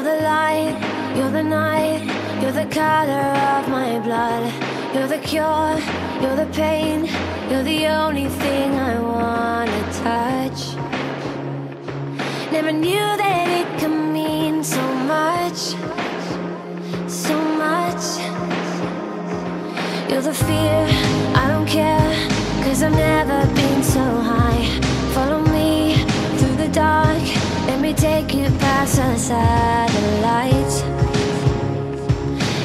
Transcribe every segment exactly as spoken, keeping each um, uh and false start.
You're the light, you're the night, you're the color of my blood. You're the cure, you're the pain, you're the only thing I wanna touch. Never knew that it could mean so much, so much. You're the fear, I don't care, 'cause I've never been so high. Follow me through the dark, let me take you past the satellites.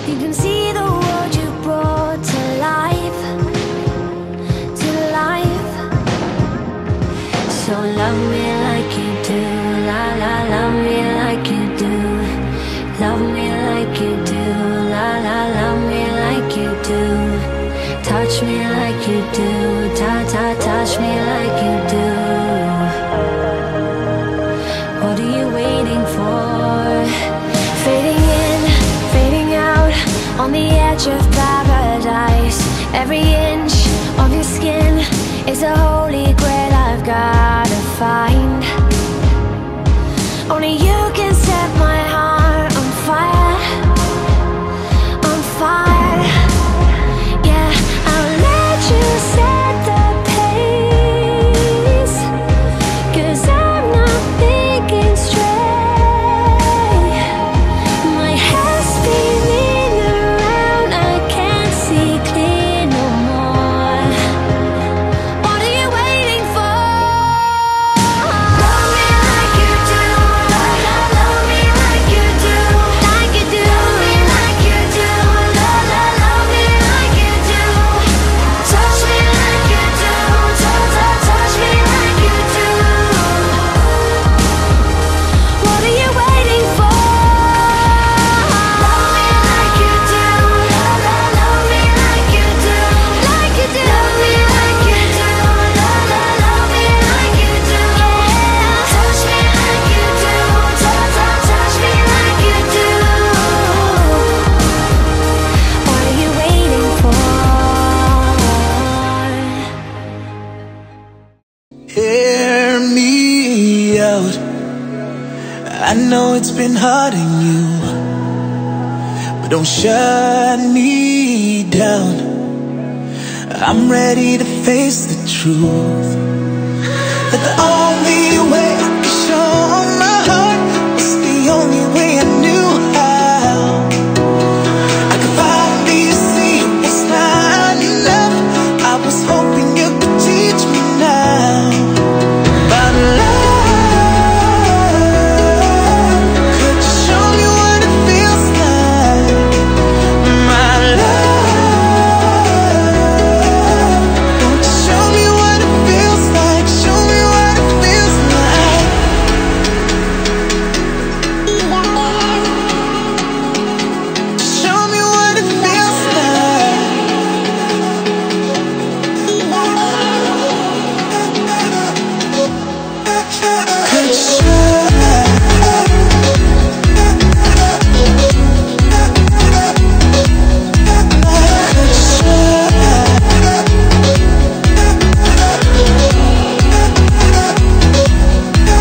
You can see the world you brought to life, to life. So love me like you do, la la, love me like you do. Love me like you do, la la, love me like you do. Touch me like you do, ta ta, touch me like you do. What are you waiting for? Fading in, fading out, on the edge of paradise. Every inch of your skin is a holy grail I've gotta find. Only you can set my heart on fire, on fire. Yeah, I'll let you set the pace, 'cause I been hurting you, but don't shut me down. I'm ready to face the truth that the only way I could show my heart is the only way I knew how. I could finally see it's not enough. I was hoping you could teach me now. Shine me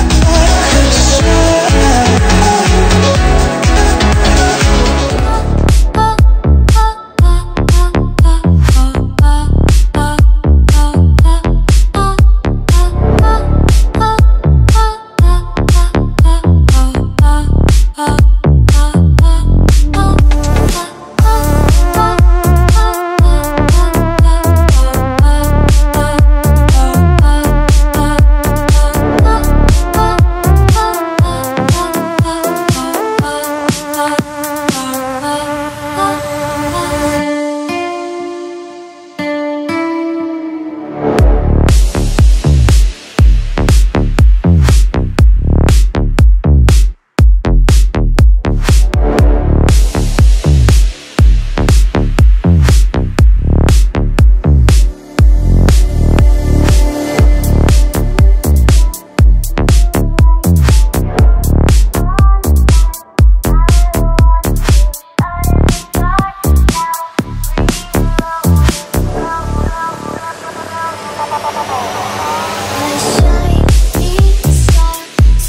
inside to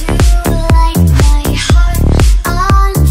light my heart on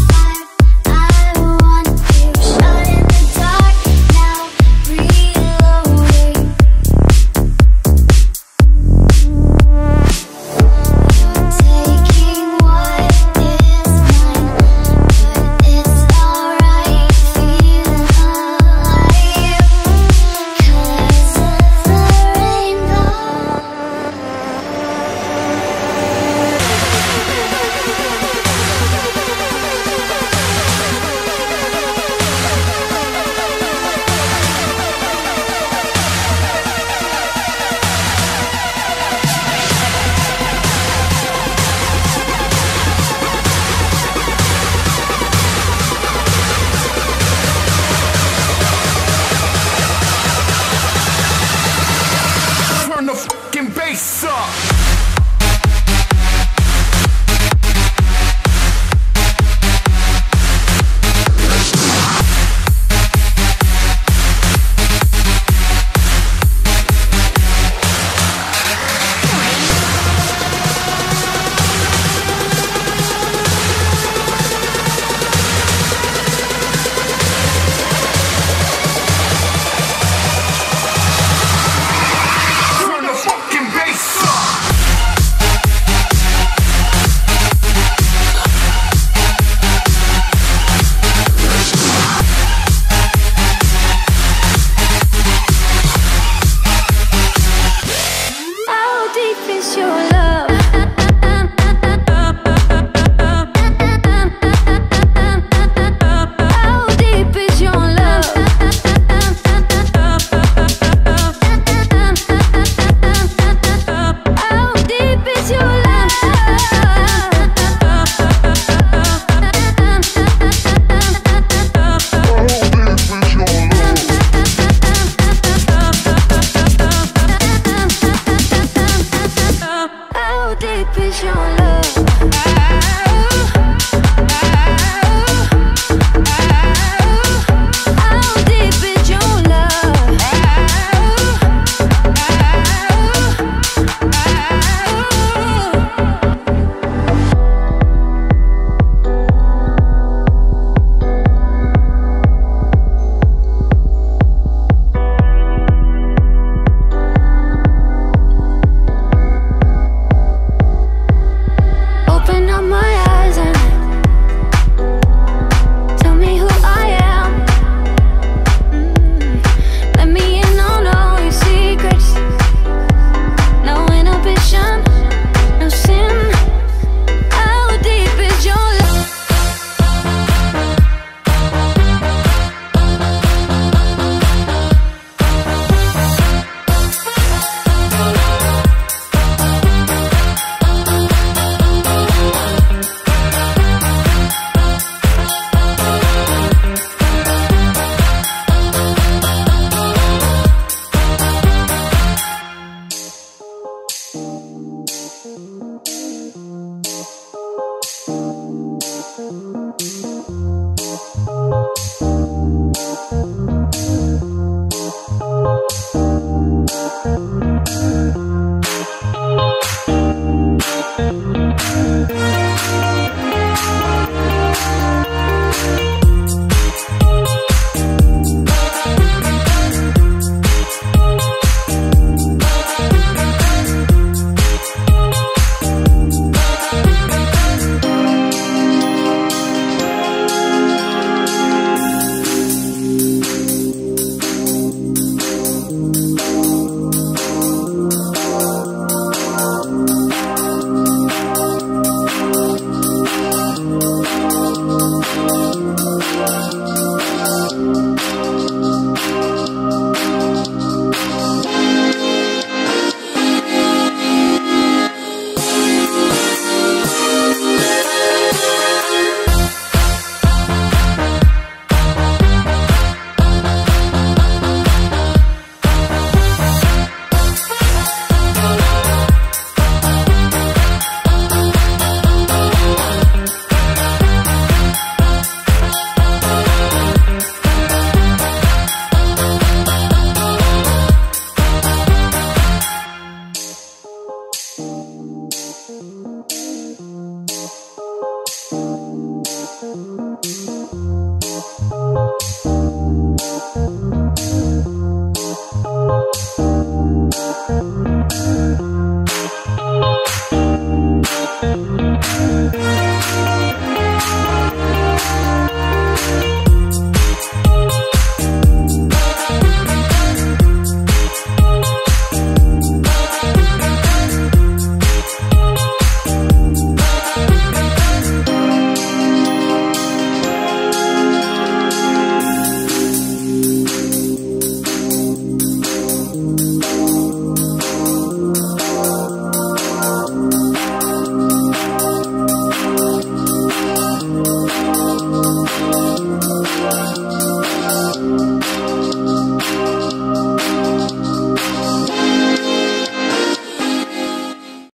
Deep is your love.